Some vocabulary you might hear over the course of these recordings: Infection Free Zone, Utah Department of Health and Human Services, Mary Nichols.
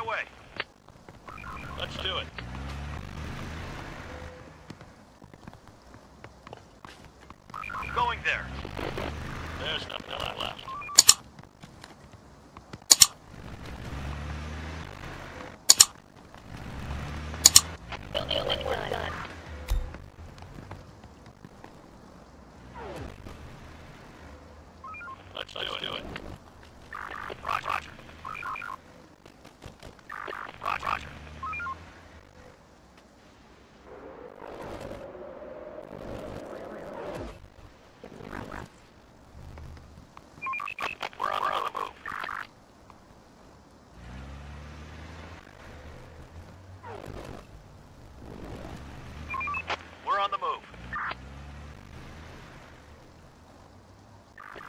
my way. Let's do it. I'm going there. There's nothing left. Let's do it. Roger. Roger. We're on the move. We're on the move.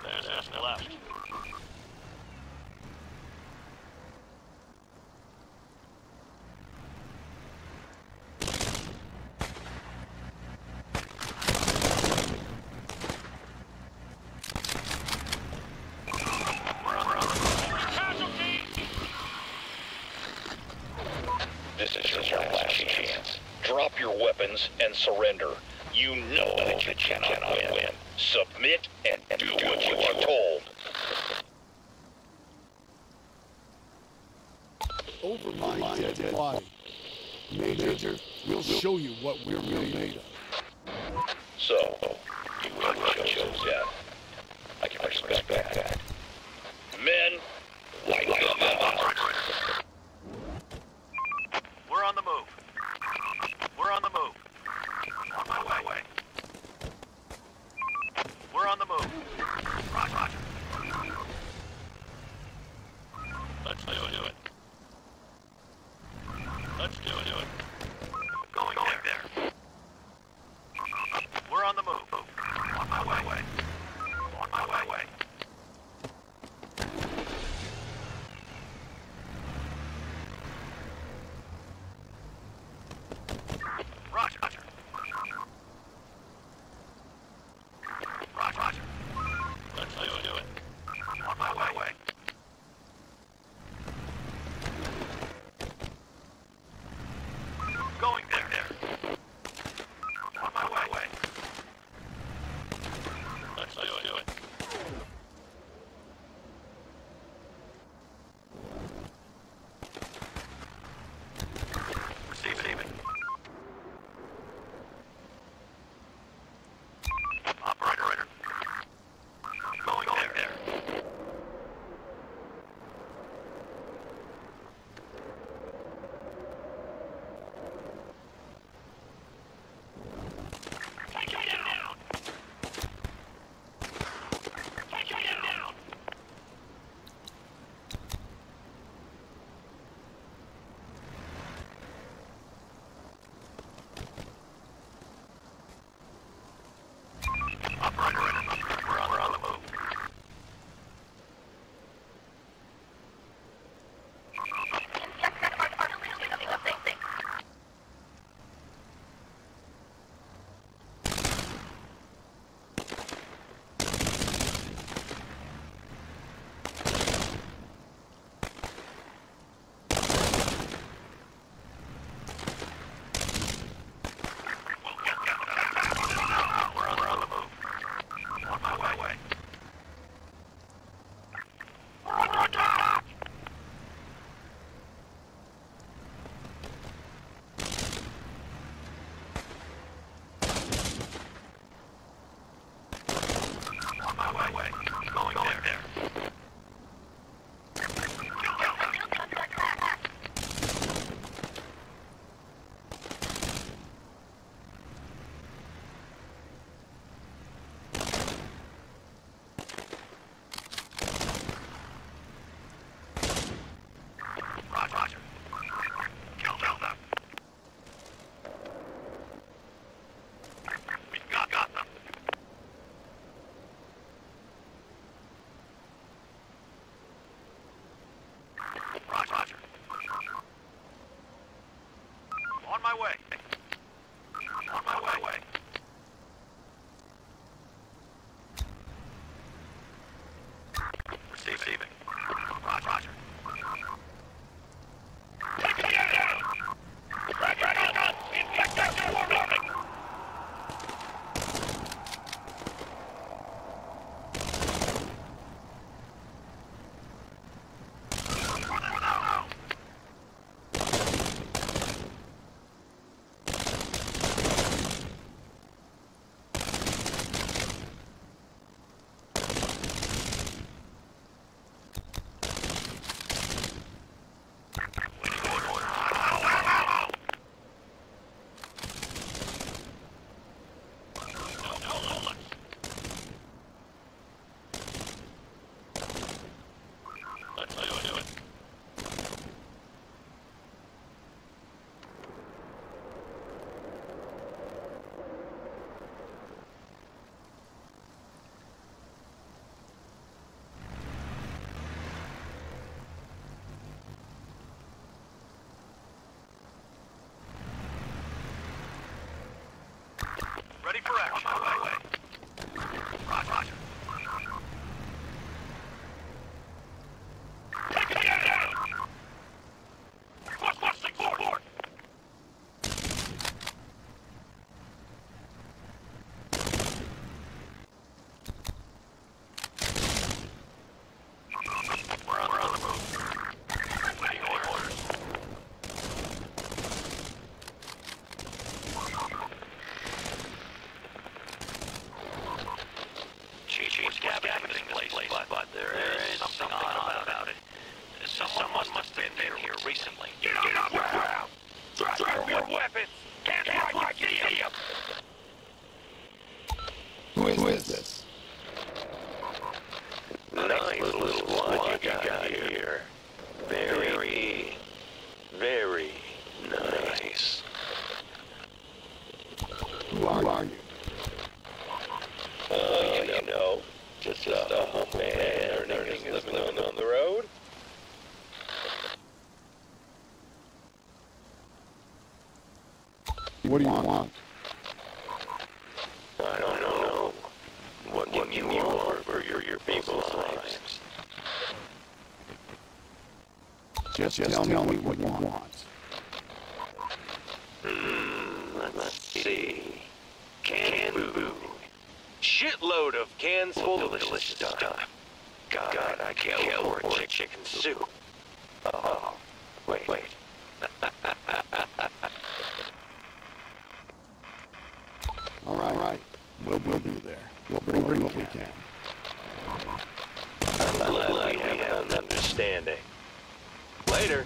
There's no left. Drop your weapons and surrender. You know that you cannot win. Submit and do what you are told. Over my dead body. Major, we'll show you what we're made of. So, you have chose death. I can respect that. Men, light them up. We're on the move. We're on the move. On my way. We're on the move. Roger. Let's do it. Going there. We're on the move. On my way. On my way. Roger. Let's do it. On my way. Going there. On my way. Let's do it. Receive it. On my way. Receiving. Roger. Ready for action. On my way. Roger. Roger. What do you want? I don't know. What do you want for your people's lives? Just tell me what you want. Let's see. Canned food. Shitload of cans full of delicious stuff. God, I can't afford chicken soup. Oh, wait. All right. We'll be there. We'll bring what we can. I'm glad we have an understanding. Later.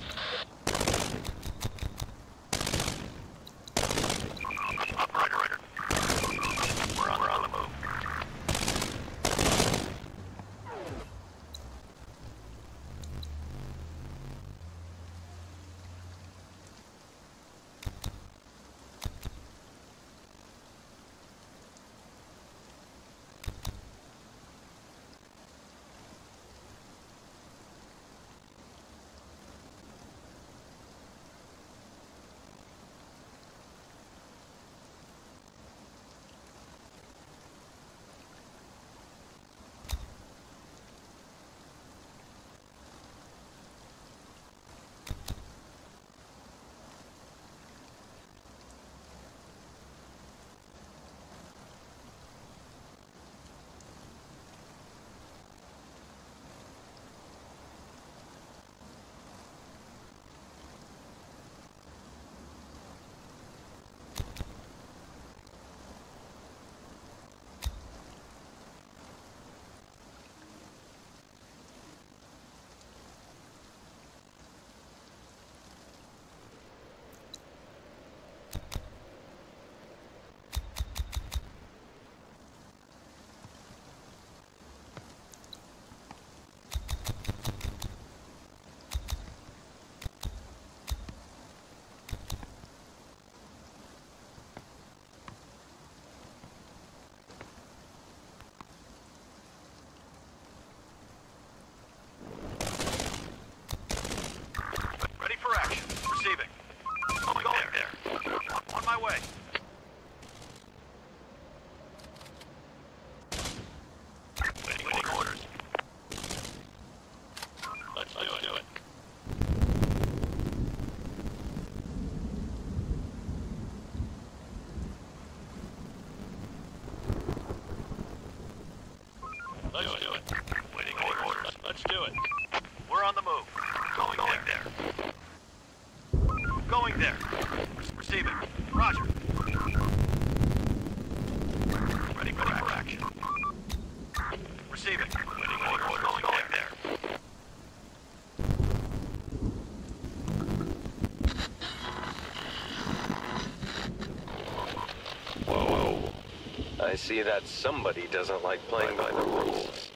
I see that somebody doesn't like playing by the rules.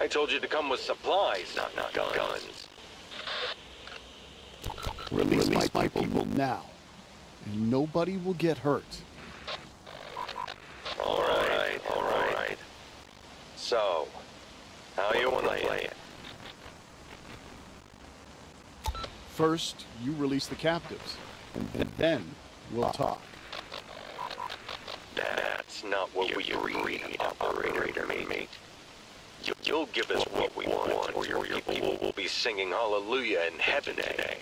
I told you to come with supplies, not guns. Release my people now, and nobody will get hurt. All right. So, how you want to play it? First, you release the captives, and then we'll talk. That's That's not what we read, operator mate. You'll give us what we want, or your people will be singing hallelujah in heaven today.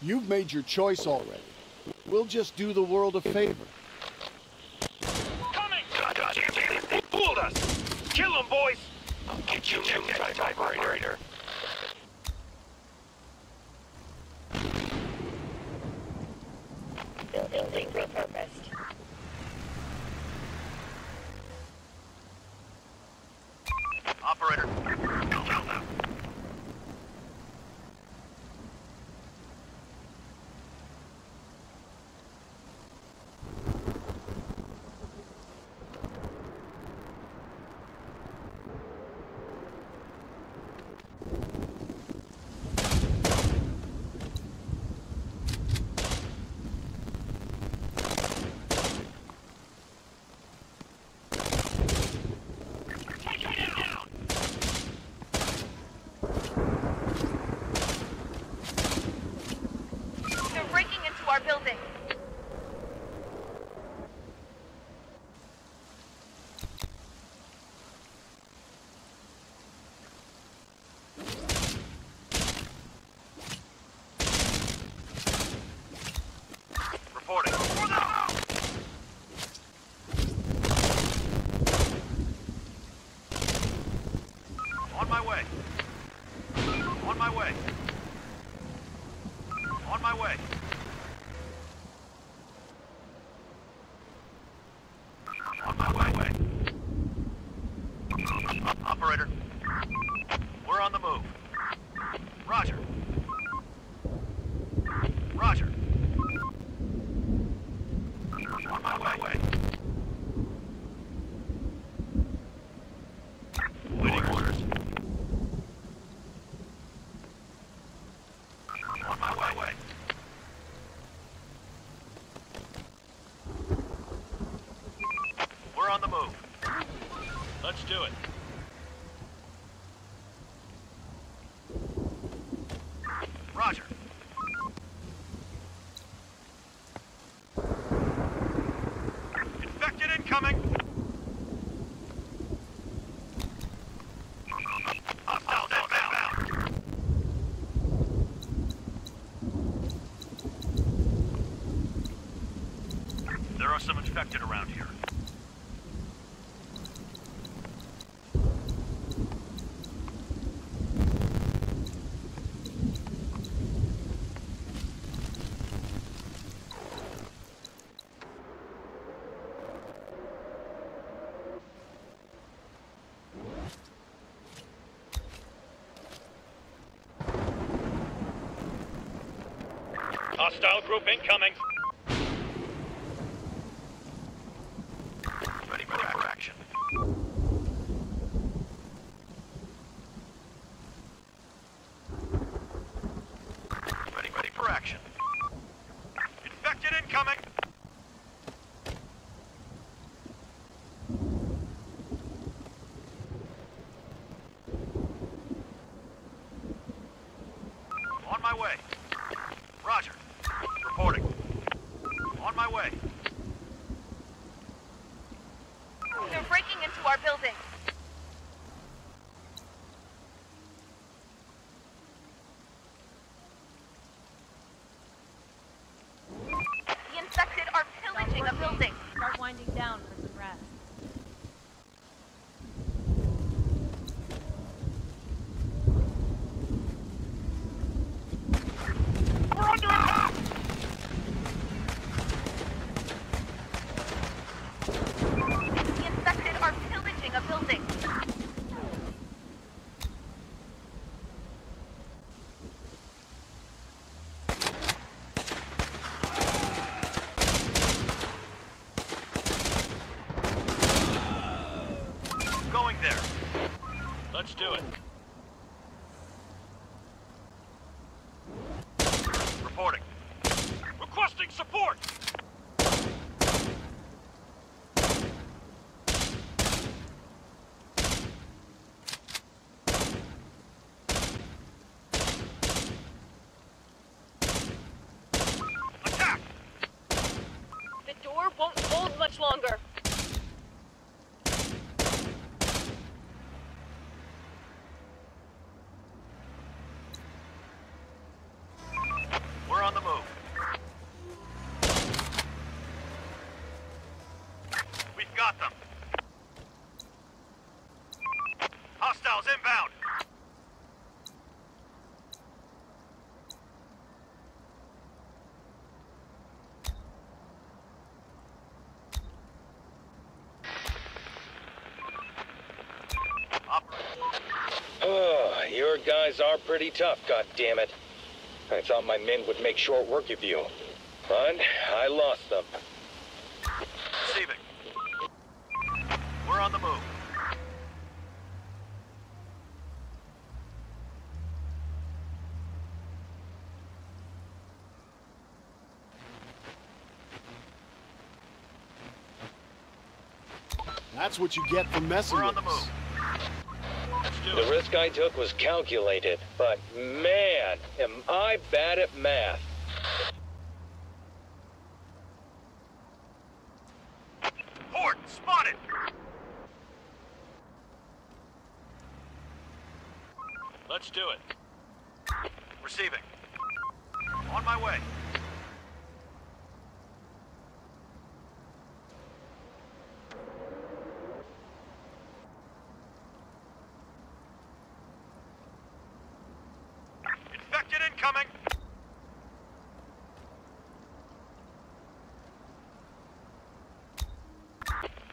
You've made your choice already. We'll just do the world a favor. Coming! God damn it! They fooled us! Kill them, boys! I'll get you, vibrator. Building repurposed. Operator. Building. Reporting. On my way. On my way. On my way. Operator, we're on the move. Roger. Roger. On my way. Waiting orders. On my way. We're on the move. Let's do it. Roger. Infected incoming. Hostile down. There are some infected around here. Hostile group incoming. Ready for action. Ready for action. Infected incoming. On my way. Roger. Reporting. On my way. They're breaking into our building. The infected are pillaging a building. Start winding down for some rest. Let's do it. Reporting. Requesting support! Attack! The door Won't hold much longer. We're on the move. We've got them. Hostiles inbound. Your guys are pretty tough, goddammit. I thought my men would make short work of you. But I lost them. Receiving. We're on the move. That's what you get for messing with us. We're on the move. The risk I took was calculated, but man, am I bad at math. Horde spotted! Let's do it. Receiving. On my way. Coming.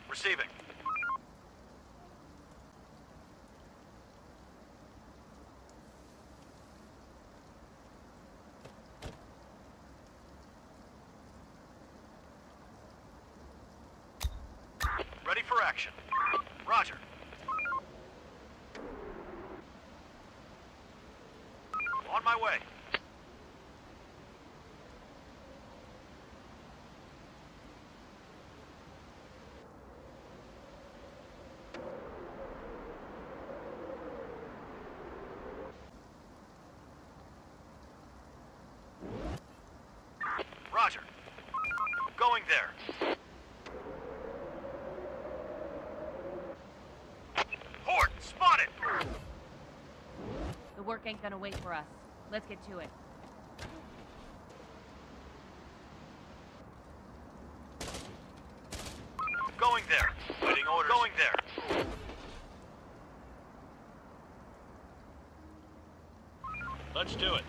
Receiving. Ready for action. Roger. On my way. Roger. Going there. Horde spotted! The work ain't gonna wait for us. Let's get to it. Going there. Waiting orders. Going there. Let's do it.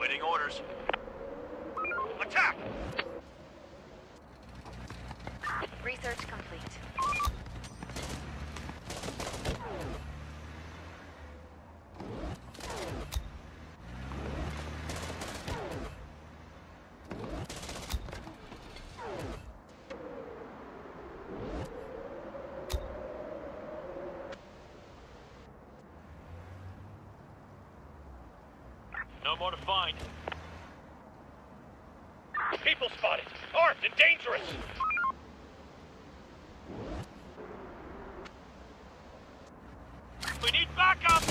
Waiting orders. Attack! Research complete. No more to find. People spotted, armed and dangerous. We need backup.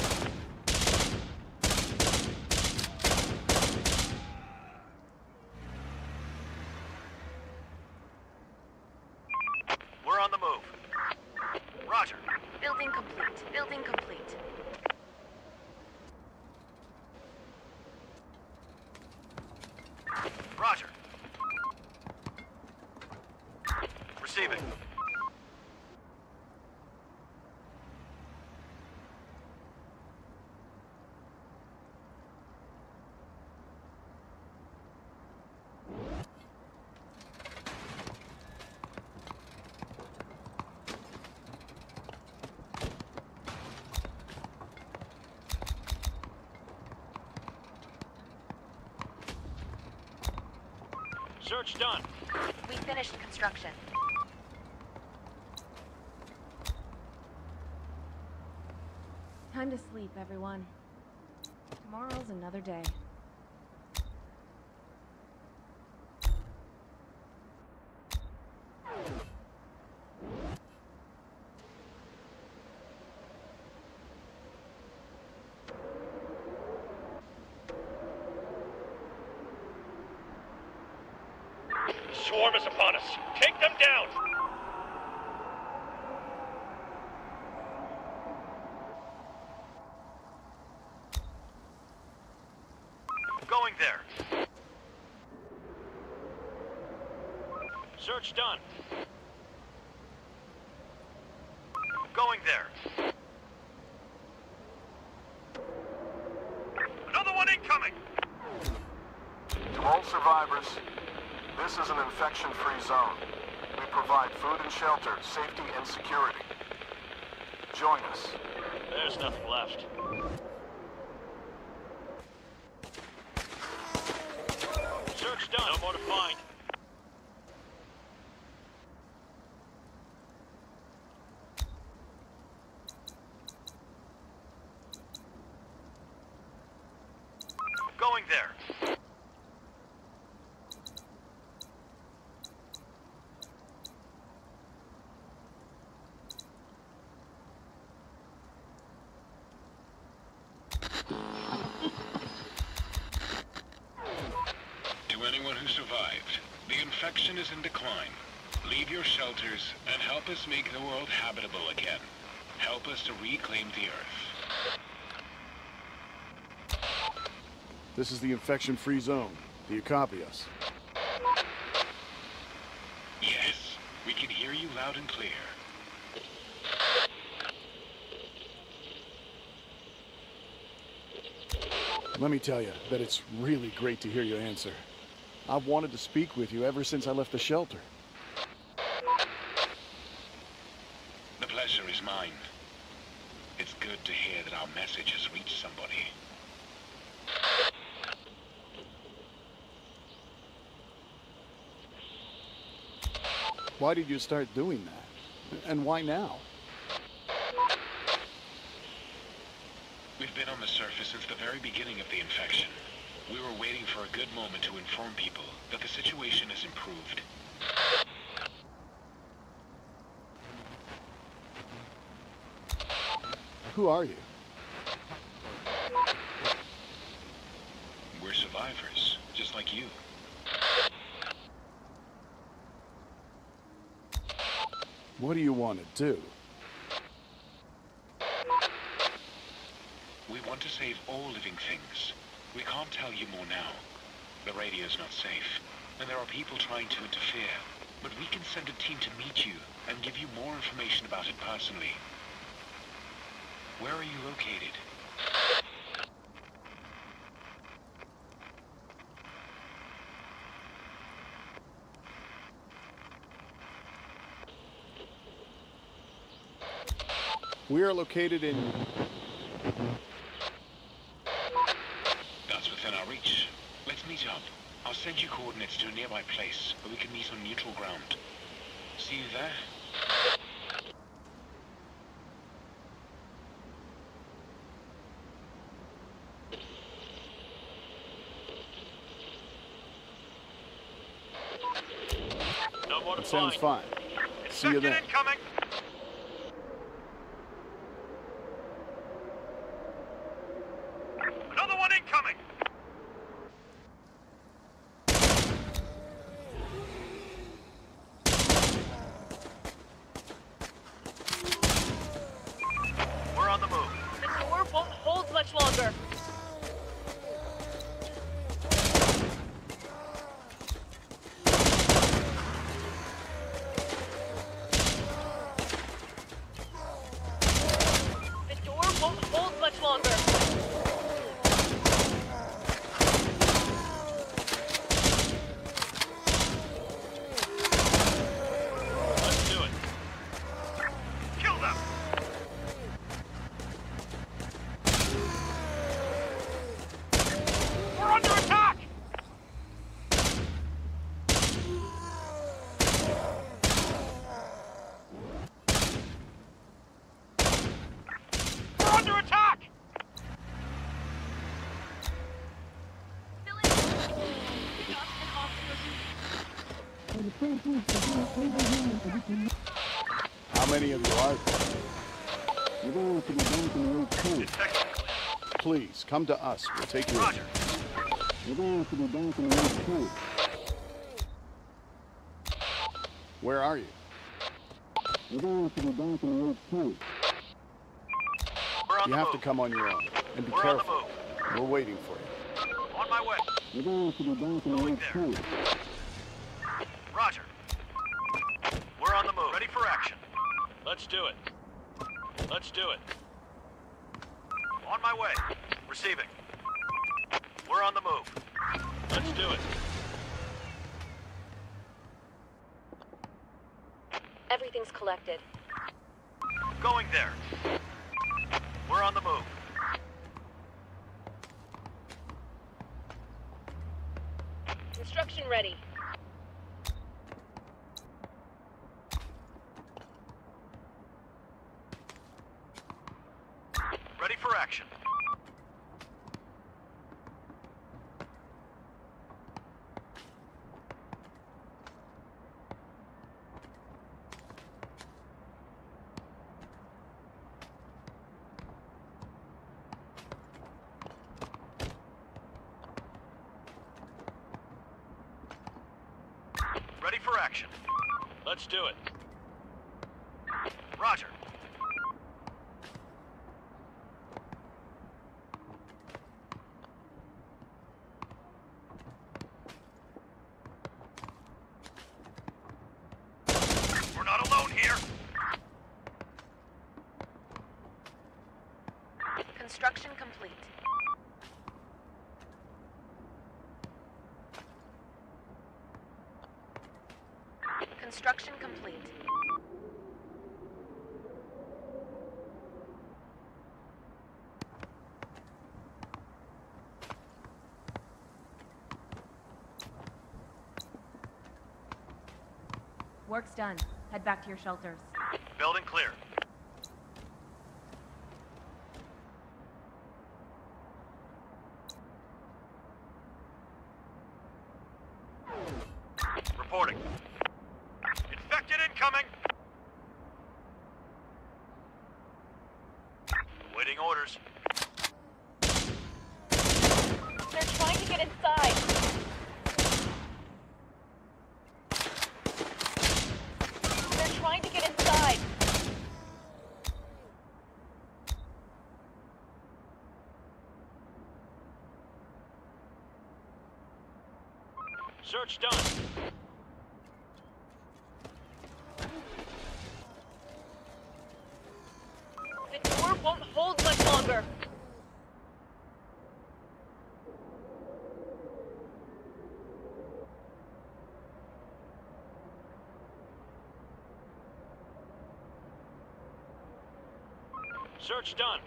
We're on the move. Roger. Building complete. Building complete. Roger. Receiving. Search done. We finished construction. Time to sleep, everyone. Tomorrow's another day. swarm is upon us. Take them down! Going there. Search done. Going there. Another one incoming! To all survivors, this is an infection-free zone. We provide food and shelter, safety and security. Join us. There's nothing left. Search done. No more to find. Going there. To anyone who survived, the infection is in decline. Leave your shelters and help us make the world habitable again. Help us to reclaim the Earth. This is the infection-free zone. Do you copy us? Yes, we can hear you loud and clear. Let me tell you that it's really great to hear your answer. I've wanted to speak with you ever since I left the shelter. The pleasure is mine. It's good to hear that our message has reached somebody. Why did you start doing that? And why now? We've been on the surface since the very beginning of the infection. We were waiting for a good moment to inform people that the situation has improved. Who are you? We're survivors, just like you. What do you want to do? We want to save all living things. We can't tell you more now. The radio's not safe, and there are people trying to interfere. But we can send a team to meet you and give you more information about it personally. Where are you located? We are located in... I'll send you coordinates to a nearby place where we can meet on neutral ground. See you there? No more to find. Sounds fine. See you there. Incoming. Another one incoming. Longer. The door won't hold much longer. Let's do it. Kill them. How many of you are there? Please, come to us. We'll take you in. Where are you? We're going to the bank and road too. You have to come on your own. And be careful. We're waiting for you. On my way. We're going to the bank and road too. Roger. We're on the move. Ready for action. Let's do it. Let's do it. On my way. Receiving. We're on the move. Let's do it. Everything's collected. Going there. We're on the move. Construction ready. Ready for action. Ready for action. Let's do it. Roger. We're not alone here. Construction complete. Construction complete. Work's done. Head back to your shelters. Building clear. Reporting. Infected incoming! Waiting orders. They're trying to get inside. They're trying to get inside. Search done. Won't hold much longer. Search done.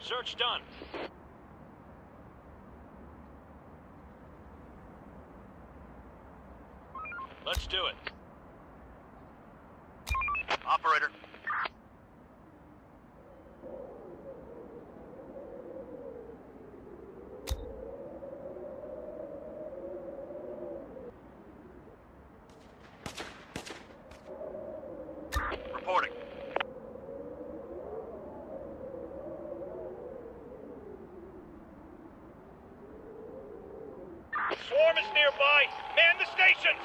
Search done. Let's do it. Operator. Reporting. Swarm is nearby. Man the stations.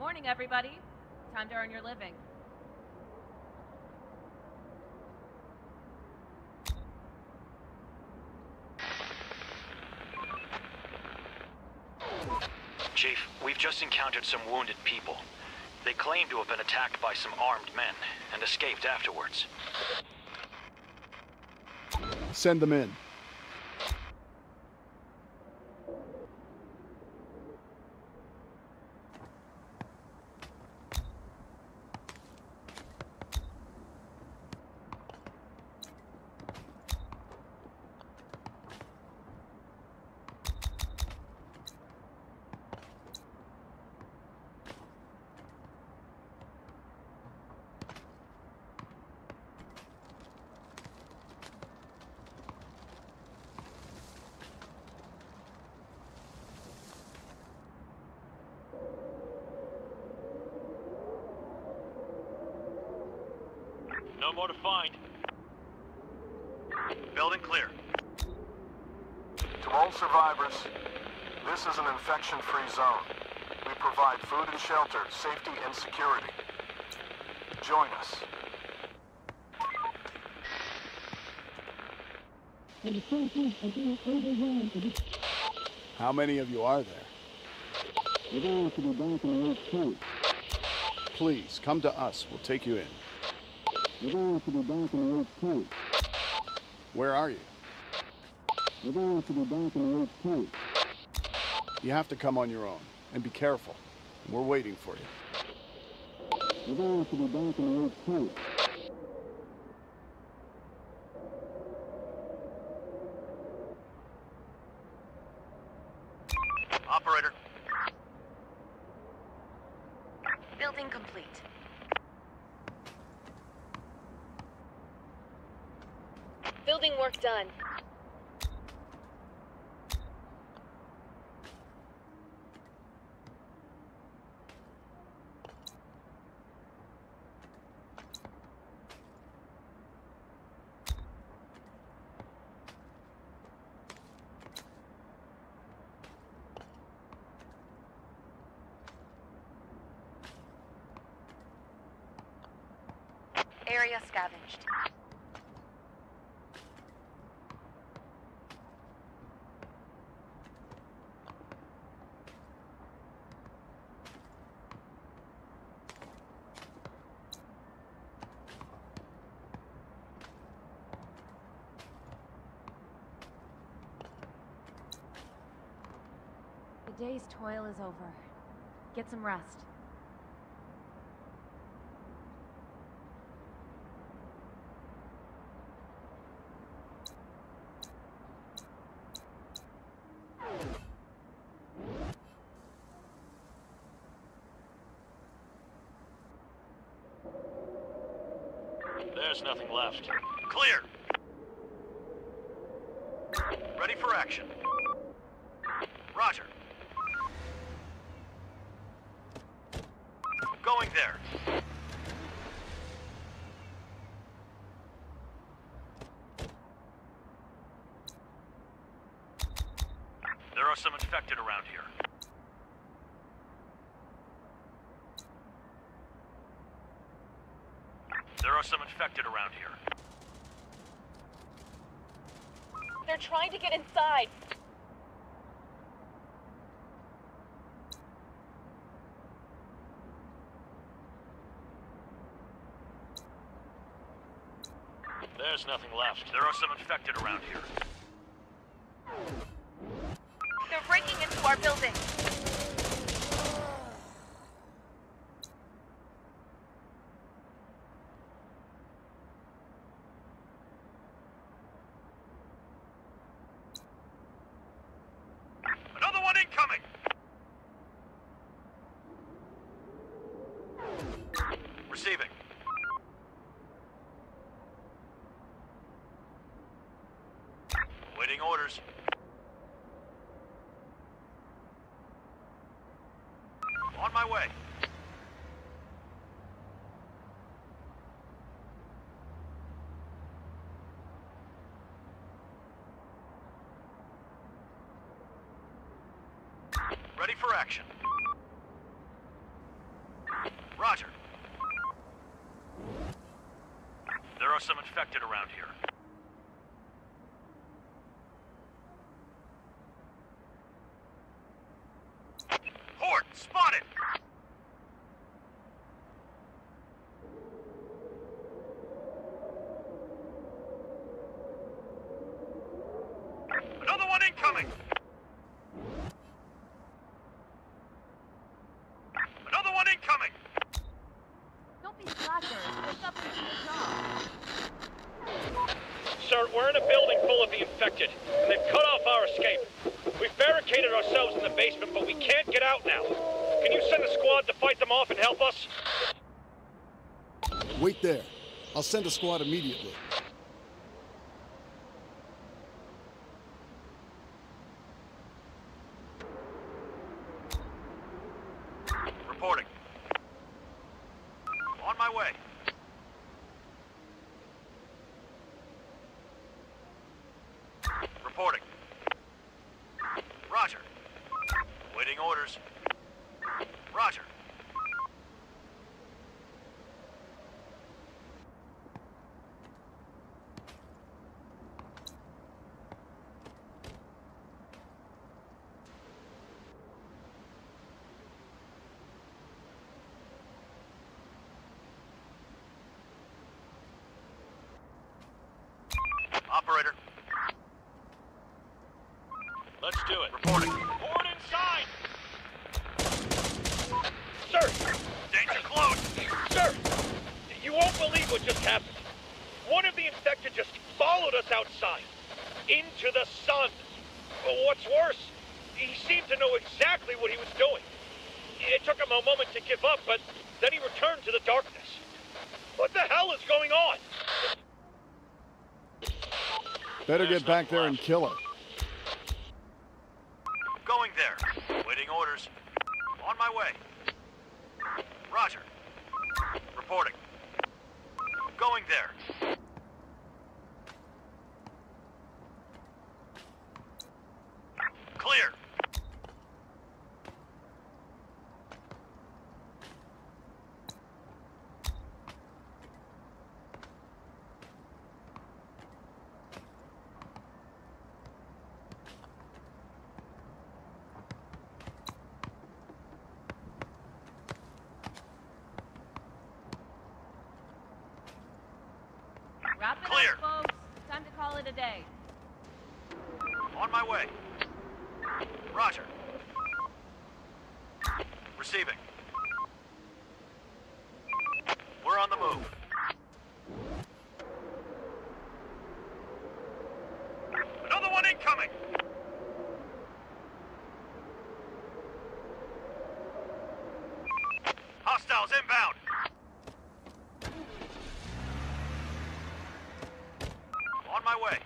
Morning, everybody. Time to earn your living. Chief, we've just encountered some wounded people. They claim to have been attacked by some armed men and escaped afterwards. Send them in. No more to find. Building clear. To all survivors, this is an infection-free zone. We provide food and shelter, safety and security. Join us. How many of you are there? Please, come to us. We'll take you in. Where are you? You have to come on your own, and be careful. We're waiting for you. Operator. Building complete. Building work done. Area scavenged. The day's toil is over. Get some rest. There's nothing left. Clear! Ready for action. Roger. Going there. There are some infected around here. There are some infected around here. They're trying to get inside. There's nothing left. There are some infected around here. They're breaking into our building. Coming. Receiving. Waiting orders. On my way. Ready for action. Roger. There are some infected around here. Horde spotted! Another one incoming! Sir, we're in a building full of the infected, and they've cut off our escape. We've barricaded ourselves in the basement, but we can't get out now. Can you send a squad to fight them off and help us? Wait there. I'll send a squad immediately. Reporting. On my way. Awaiting orders. Roger. Operator. Let's do it. Reporting. Board inside! Sir! Danger close! Sir! You won't believe what just happened. One of the infected just followed us outside. Into the sun. What's worse, he seemed to know exactly what he was doing. It took him a moment to give up, but then he returned to the darkness. What the hell is going on? Better get back there and kill it. Going there. Waiting orders. On my way. Roger. Reporting. Going there. Clear. Clear. Folks. Time to call it a day. On my way. Roger. Receiving. We're on the move. Another one incoming. Hostiles inbound. My way.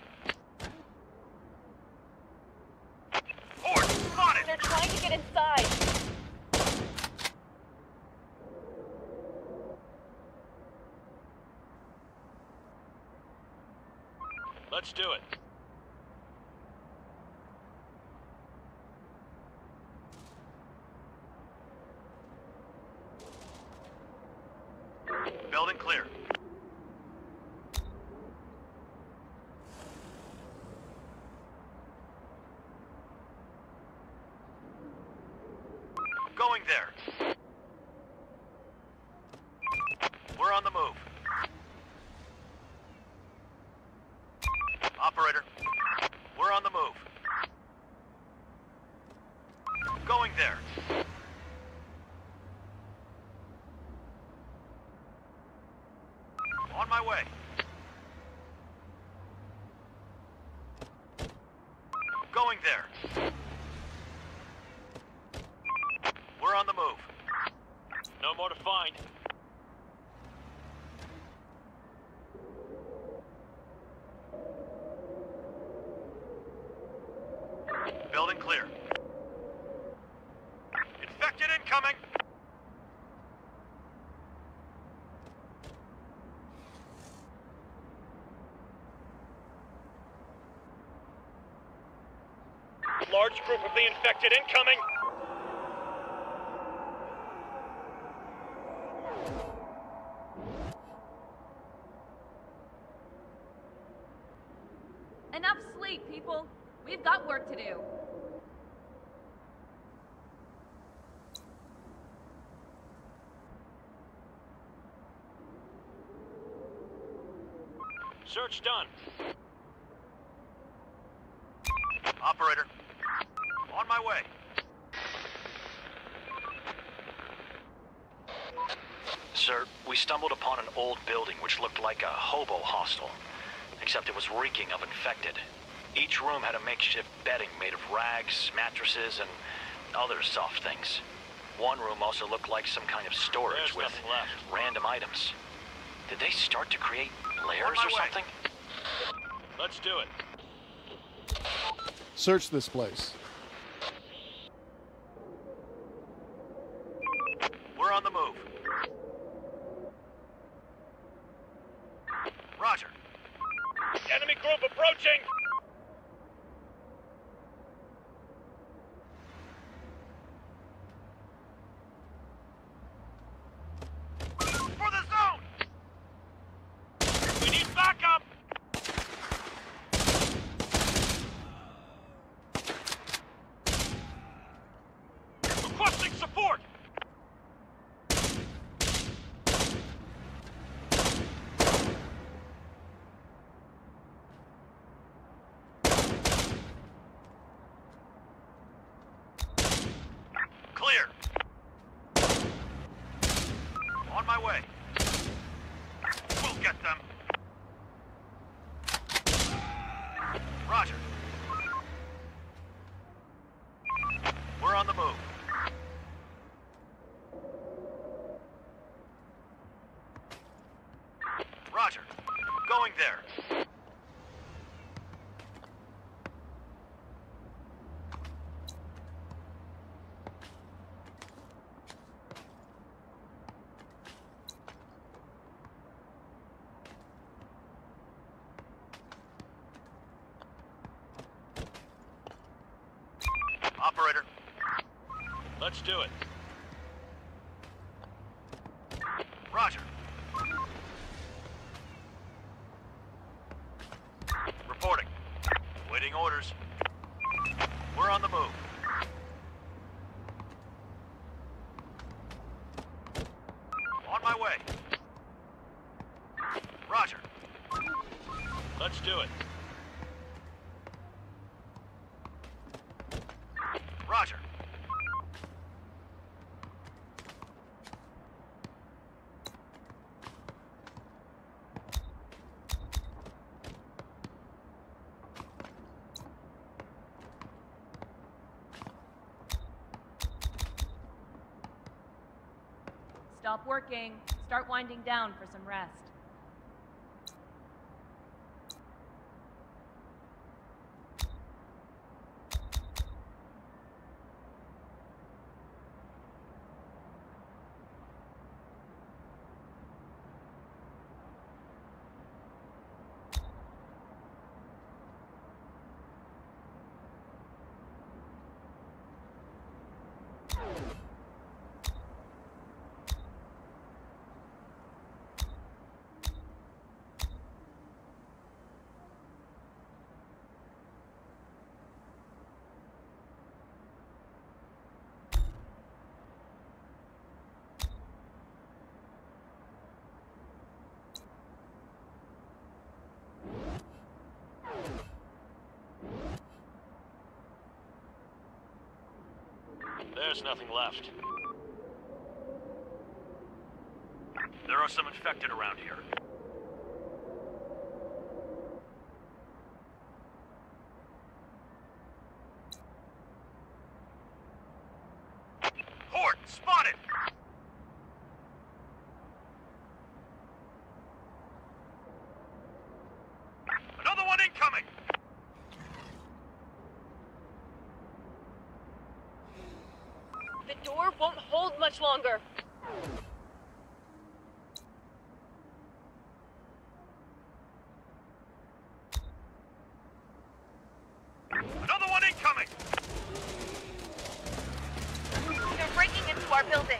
Ford, spotted! They're trying to get inside. Let's do it. Building clear. Going there. We're on the move. Operator, we're on the move. Going there. On my way. Going there. We're on the move. No more to find. Building clear. Infected incoming. Large group of the infected incoming. Enough sleep, people. We've got work to do. Search done. Operator, on my way. Sir, we stumbled upon an old building which looked like a hobo hostel. Except it was reeking of infected. Each room had a makeshift bedding made of rags, mattresses, and other soft things. One room also looked like some kind of storage with random items. Did they start to create layers or something? Let's do it. Search this place. We're on the move. Roger. Enemy group approaching! support! Clear! On my way. We'll get them. Roger. We're on the move. Roger. Going there. Operator. Let's do it. Roger. Reporting. Waiting orders. We're on the move. On my way. Roger. Let's do it. Roger. Stop working. Start winding down for some rest. There's nothing left. There are some infected around here. Horde spotted! Another one incoming! The door won't hold much longer. Another one incoming! They're breaking into our building.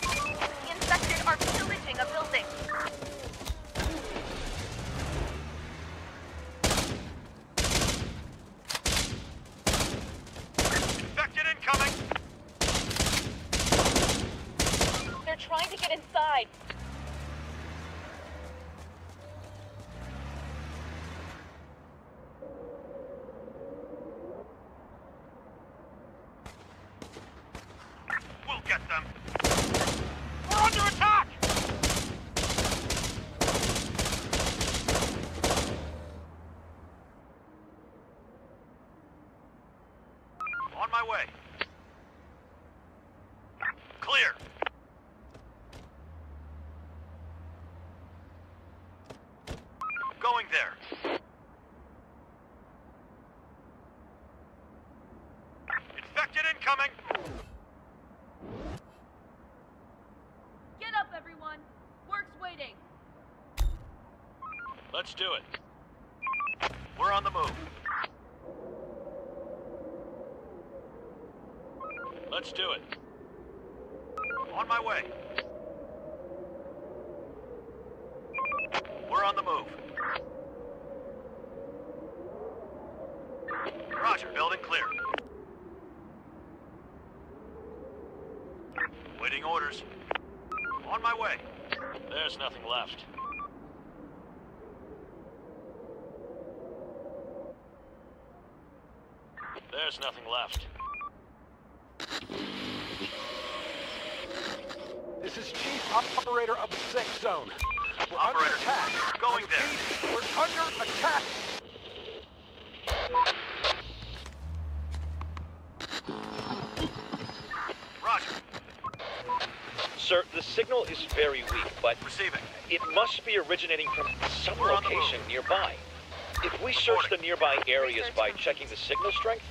The infected are pillaging a building. Trying to get inside. We'll get them. We're under attack! On my way. Clear. Going there. Infected incoming. Get up, everyone. Work's waiting. Let's do it. We're on the move. Let's do it. On my way. We're on the move. Roger, building clear. Waiting orders. On my way. There's nothing left. There's nothing left. This is Chief Operator of the Sixth Zone. We're under attack. Going there. We're under attack. Roger. Sir, the signal is very weak, but receiving. It must be originating from some location nearby. If we search the nearby areas by checking the signal strength,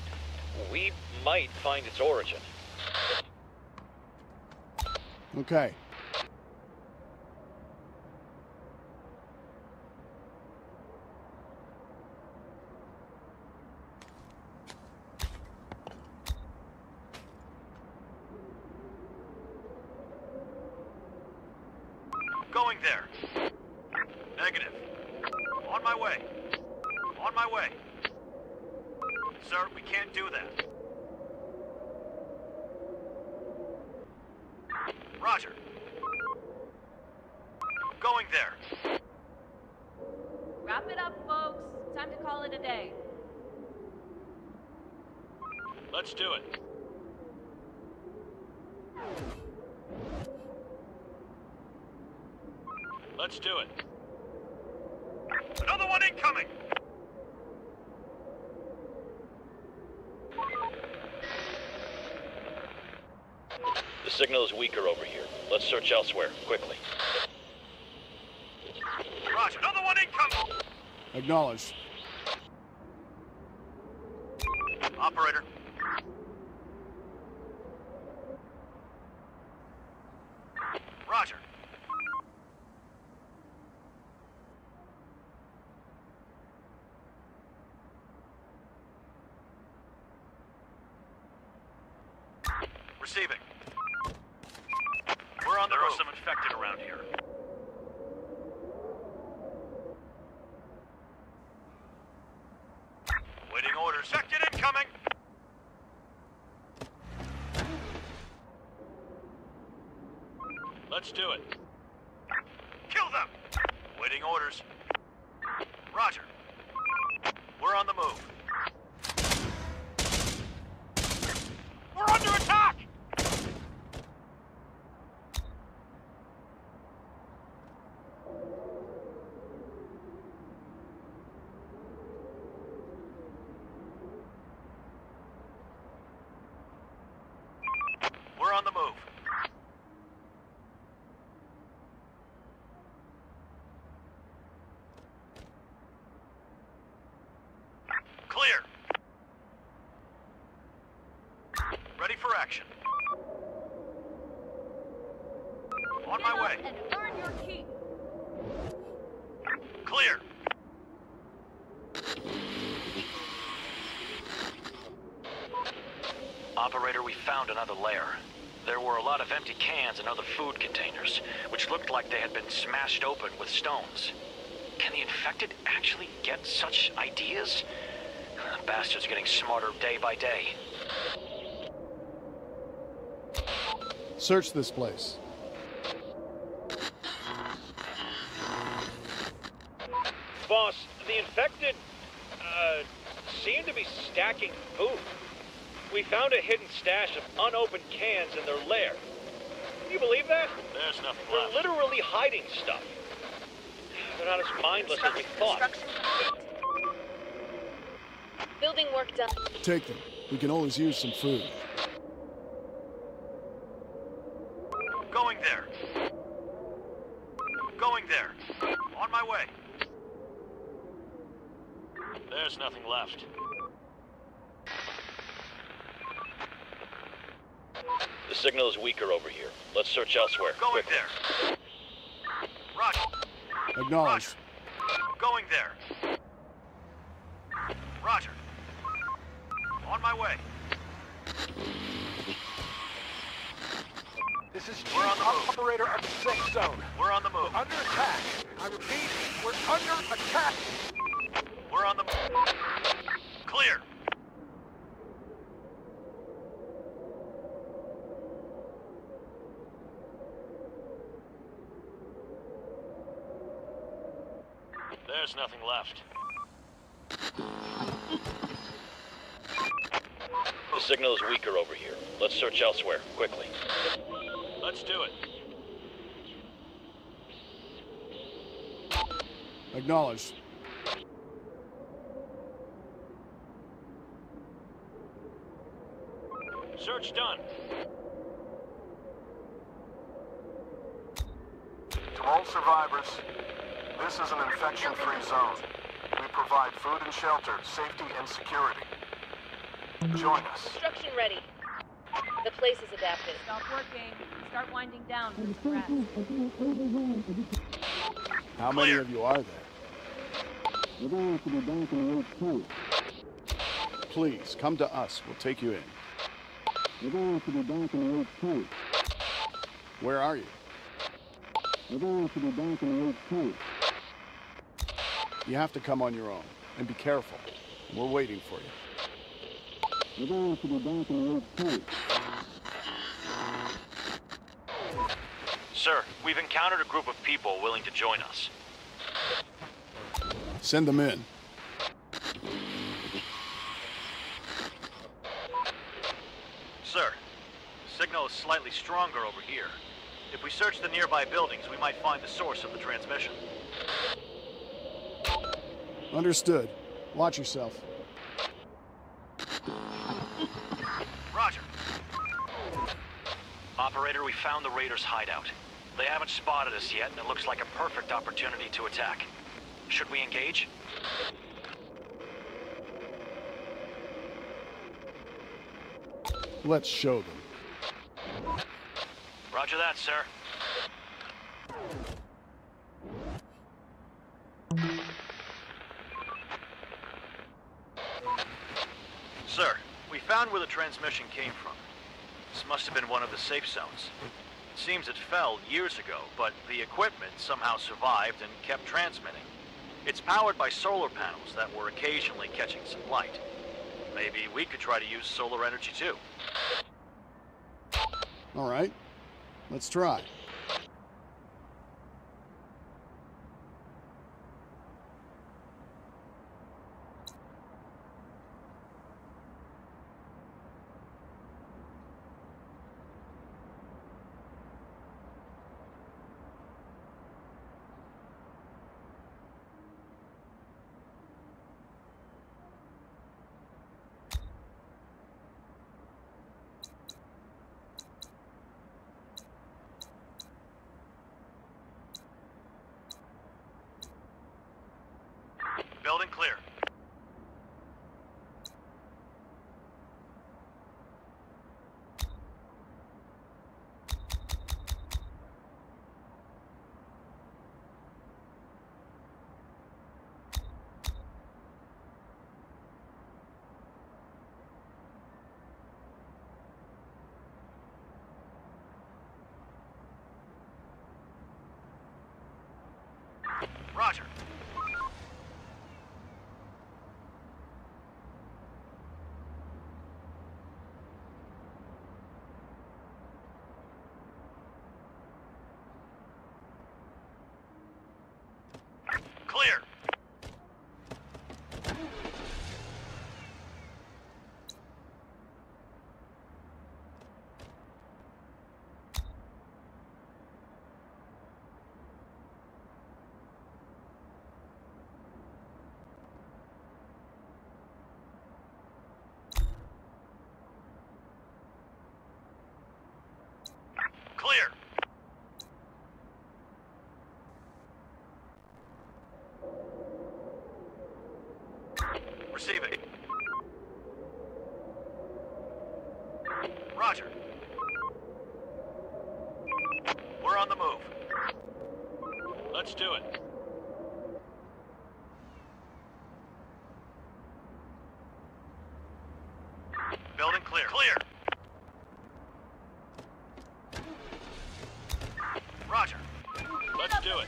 we might find its origin. Okay. Going there. Negative. On my way. On my way. Sir, we can't do that. Roger. Going there. Wrap it up, folks. Time to call it a day. Let's do it. Let's do it. Another one incoming! The signal is weaker over here. Let's search elsewhere, quickly. Roger, another one incoming! Acknowledged. Operator. Roger. Receiving. We're on the road. There are some infected around here. Waiting orders. Infected incoming. Let's do it. Kill them. Waiting orders. Roger. We're on the move. We're under attack. On the move. Clear. Ready for action. On my way. And earn your keep. Clear. Operator, we found another lair. There were a lot of empty cans and other food containers, which looked like they had been smashed open with stones. Can the infected actually get such ideas? The bastards are getting smarter day by day. Search this place. Boss, the infected, seem to be stacking food. We found a hidden stash of unopened cans in their lair. Can you believe that? There's nothing left. They're literally hiding stuff. They're not as mindless as we thought. Building work done. Take them. We can always use some food. Going there. Going there. On my way. There's nothing left. The signal is weaker over here. Let's search elsewhere. Going quickly. There. Roger. Acknowledged. Roger. Going there. Roger. On my way. This is Chief Operator of the Safe Zone. We're on the move. We're under attack. I repeat, we're under attack. We're on the move. Clear. There's nothing left. The signal is weaker over here. Let's search elsewhere, quickly. Let's do it. Acknowledged. Search done. 12 survivors. This is an infection-free zone. We provide food and shelter, safety and security. Join us. Construction ready. The place is adapted. Stop working. Start winding down for the rest. How many of you are there? Please, come to us. We'll take you in. Where are you? You have to come on your own, and be careful. We're waiting for you. Sir, we've encountered a group of people willing to join us. Send them in. Sir, signal is slightly stronger over here. If we search the nearby buildings, we might find the source of the transmission. Understood. Watch yourself. Roger. Operator, we found the raiders' hideout. They haven't spotted us yet, and it looks like a perfect opportunity to attack. Should we engage? Let's show them. Roger that, sir. Sir, we found where the transmission came from. This must have been one of the safe zones. It seems it fell years ago, but the equipment somehow survived and kept transmitting. It's powered by solar panels that were occasionally catching some light. Maybe we could try to use solar energy too. All right. Let's try. Building clear. Roger. Clear. Receive it. Roger. We're on the move. Let's do it. Building clear. Clear. Roger. Let's do it.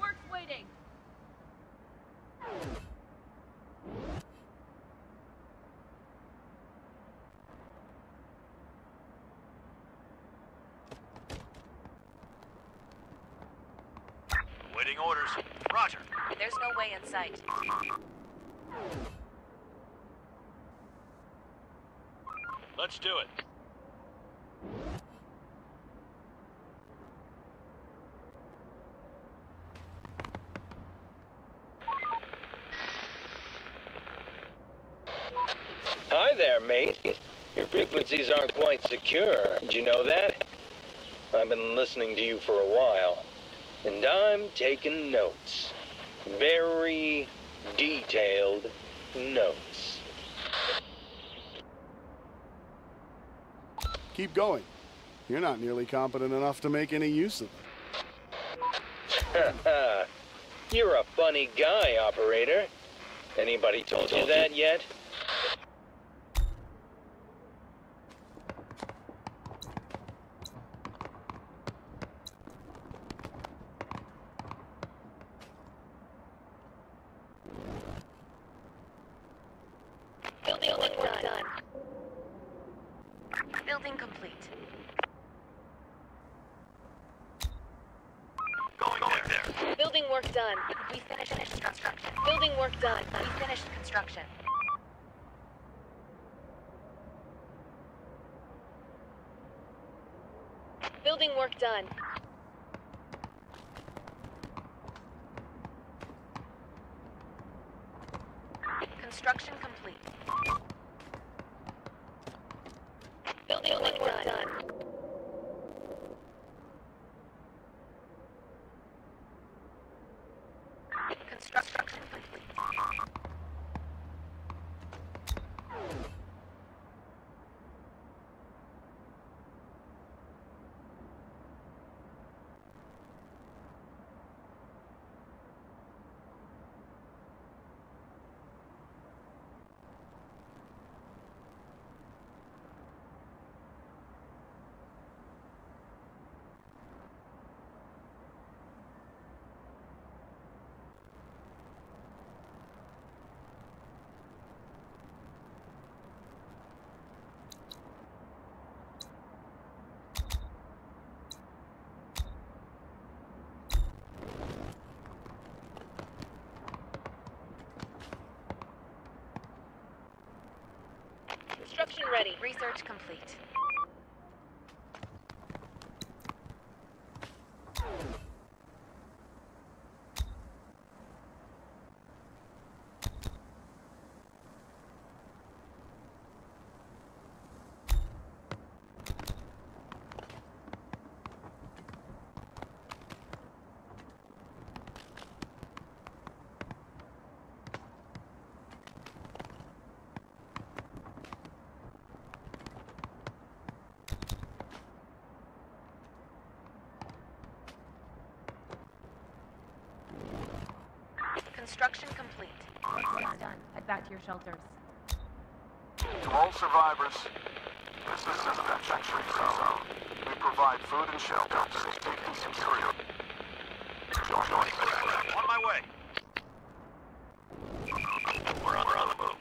Work's waiting. Waiting orders. Roger. There's no way in sight. Let's do it. Hi there, mate. Your frequencies aren't quite secure. Did you know that? I've been listening to you for a while, and I'm taking notes. Very detailed notes. Keep going. You're not nearly competent enough to make any use of it. You're a funny guy, operator. Anybody told you that yet? Building complete. Going there. Building work done. We finished construction. Building work done. We finished construction. Building work done. Construction complete. Building work done. Construction complete. Construction ready. Research complete. Construction complete. Well done. Head back to your shelters. To all survivors, this is Infection Free Zone. We provide food and shelter to safety and security. On my way. We're on the move.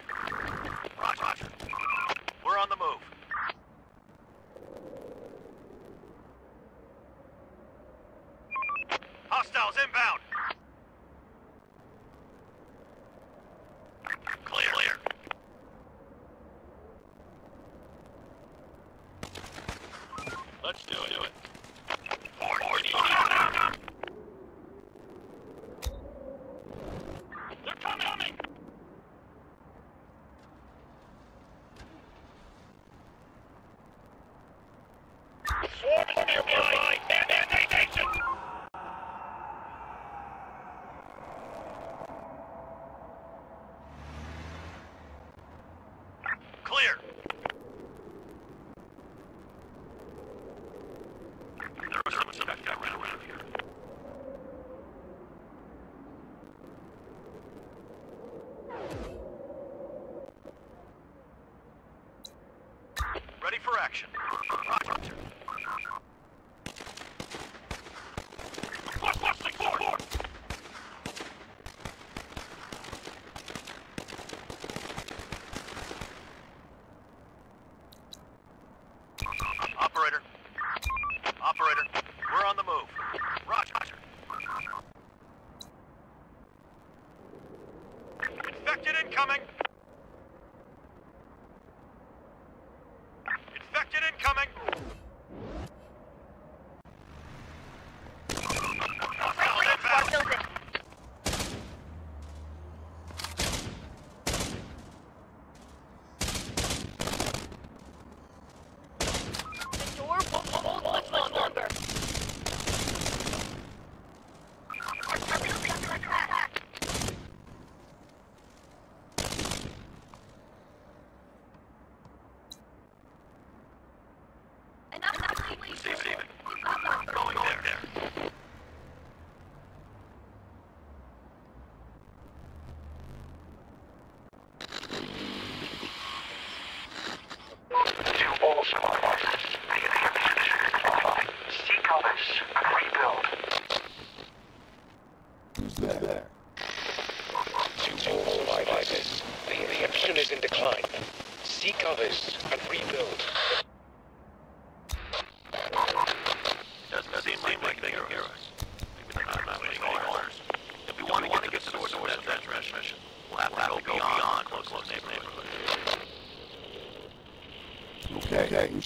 Roger. We're on the move. Hostiles inbound. Let's do it. They're coming! Swarm is nearby! Clear! Ready for action. Roger. Operator, we're on the move. Roger. Infected incoming. Infected incoming.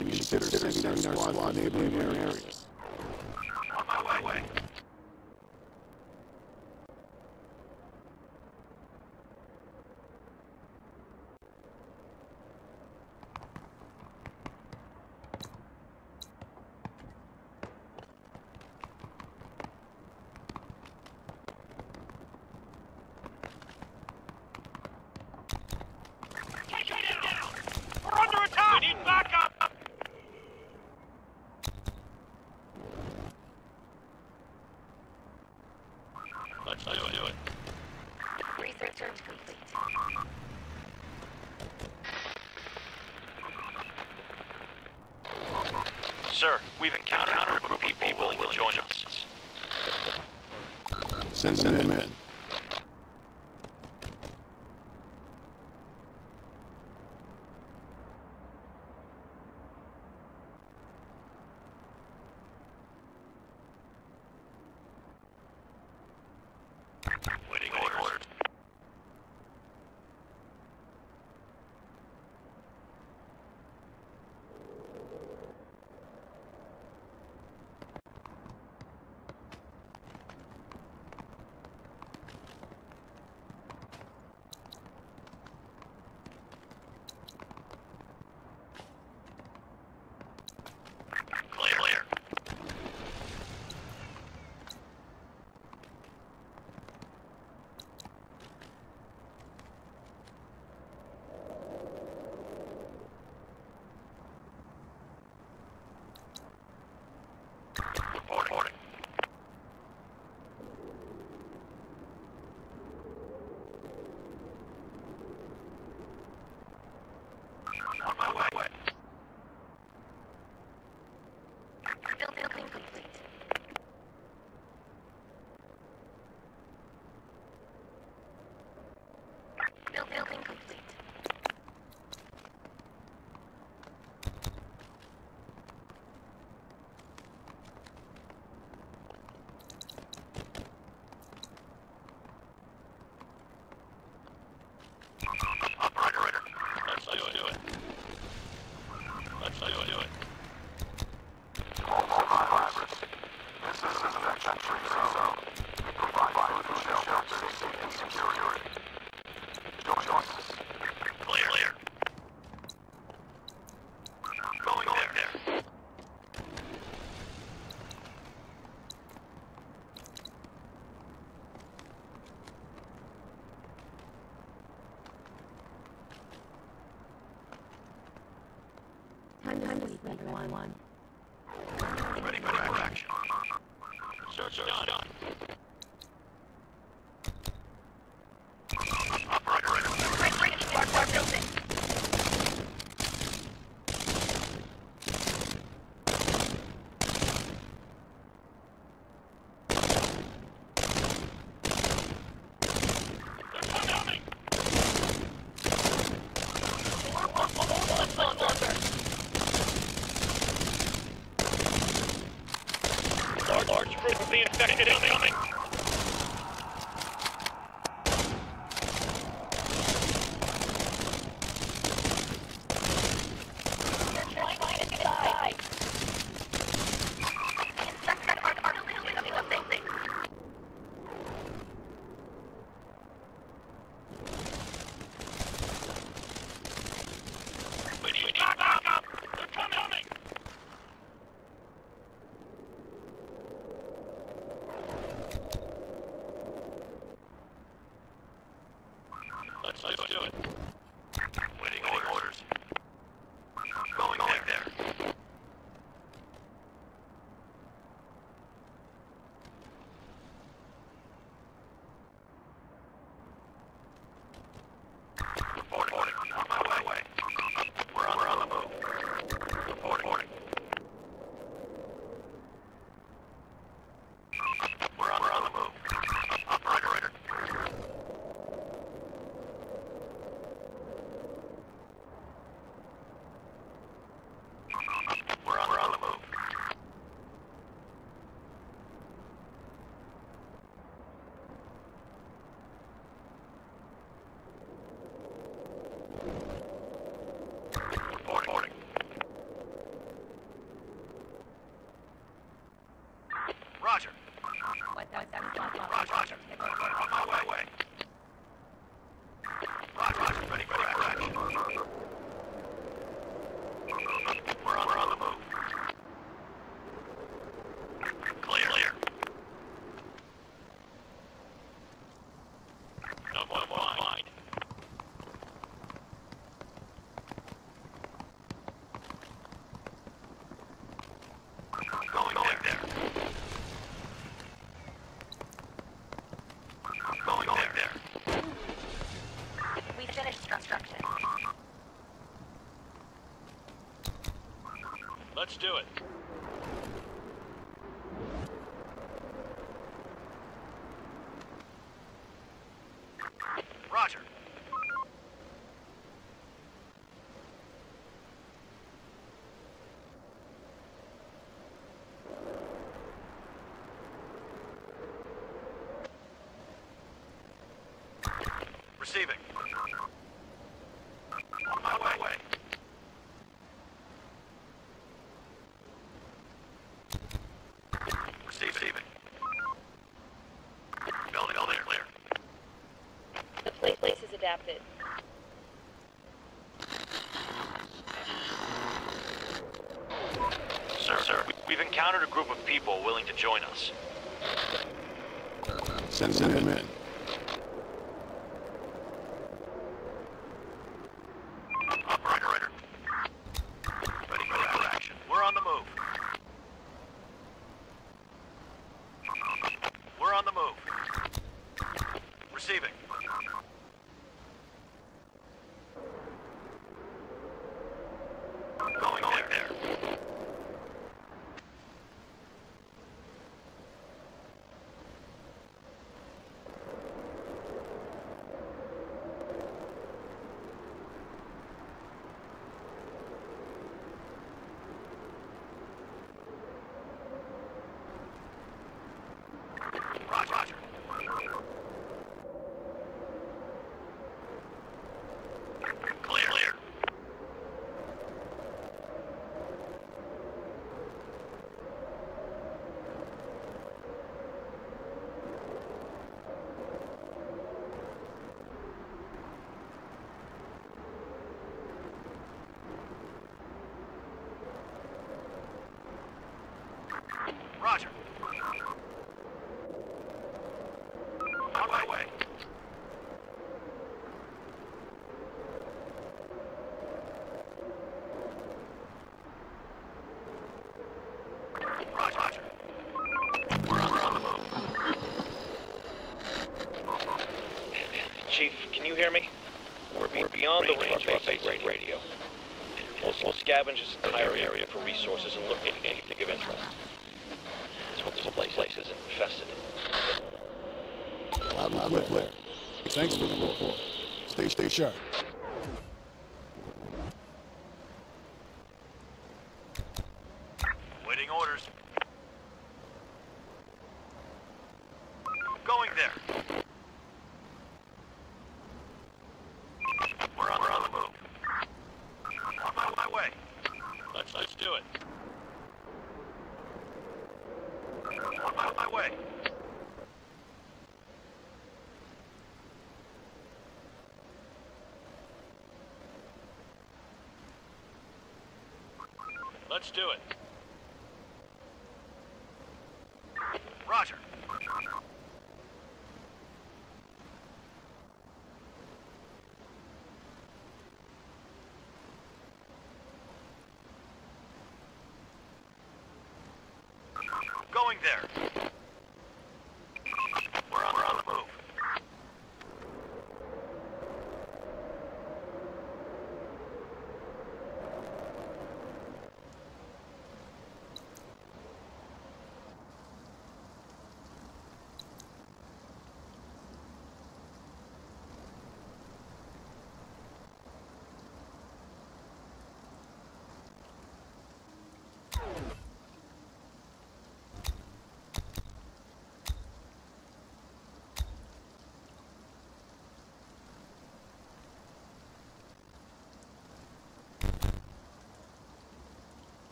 Consider sending our squad to the neighboring area. On my way. Sir, we've encountered a group of people willing to join us. Send them in. Infected incoming. Let's do it. Waiting orders. I'm going there. Let's do it. Roger. Receiving. Adapted. Sir, we've encountered a group of people willing to join us. Send them in. Roger. On my way. Roger. We're on the move. Chief, can you hear me? We're beyond the range of our base radio. We'll scavenge this entire area for resources and locate anything of interest. This place is infested. Loud, clear. Thanks for the report. Stay sharp. Waiting orders. Going there. We're on the move. On my way. Let's do it. On my way. Let's do it. Roger. going there. We're on the move.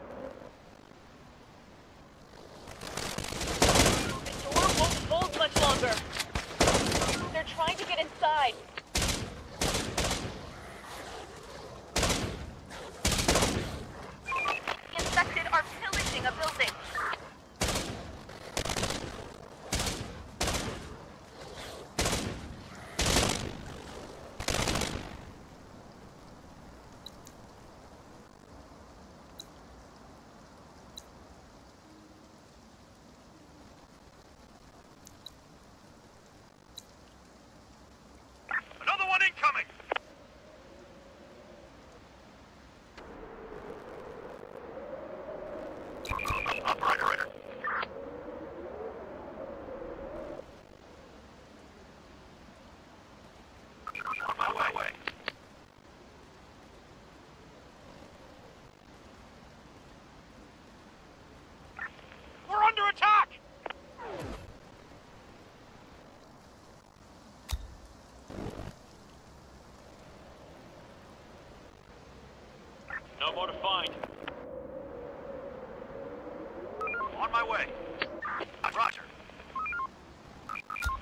Coming. The door won't hold much longer. They're trying to get inside. The infected are pillaging a building. Operator. On my way. We're under attack! No more to find. On my way. Roger.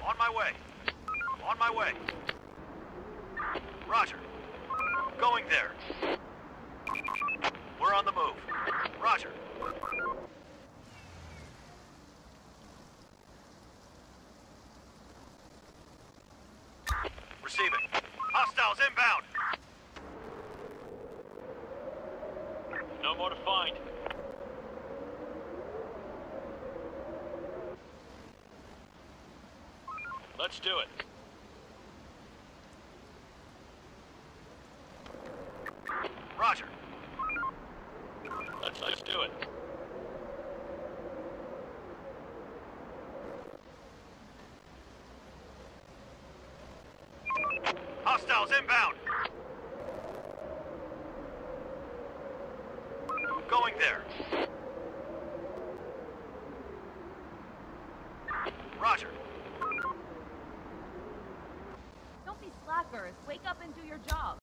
On my way. On my way. Roger. Going there. We're on the move. Roger. Receive it. Hostiles inbound. No more to find. Let's do it. Roger. Let's do it. Hostiles inbound. Going there. Roger. Wake up and do your job.